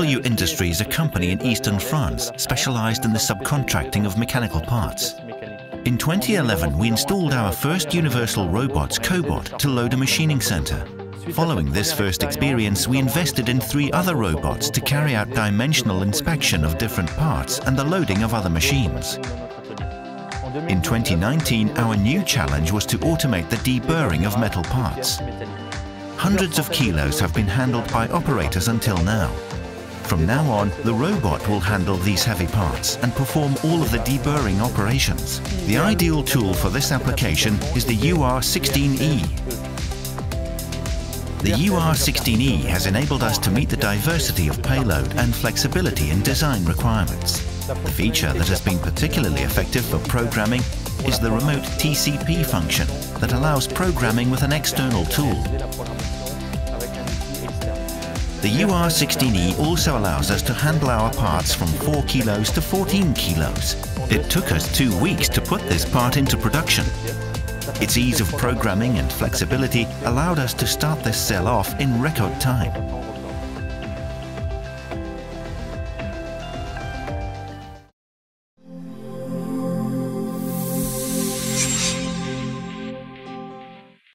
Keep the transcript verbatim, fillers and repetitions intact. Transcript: B W Industries, a company in eastern France specialized in the subcontracting of mechanical parts. In twenty eleven, we installed our first universal robots, Cobot, to load a machining center. Following this first experience, we invested in three other robots to carry out dimensional inspection of different parts and the loading of other machines. In twenty nineteen, our new challenge was to automate the deburring of metal parts. Hundreds of kilos have been handled by operators until now. From now on, the robot will handle these heavy parts and perform all of the deburring operations. The ideal tool for this application is the U R sixteen E. The U R sixteen E has enabled us to meet the diversity of payload and flexibility in design requirements. The feature that has been particularly effective for programming is the remote T C P function that allows programming with an external tool. The U R sixteen E also allows us to handle our parts from four kilos to fourteen kilos. It took us two weeks to put this part into production. Its ease of programming and flexibility allowed us to start this cell off in record time.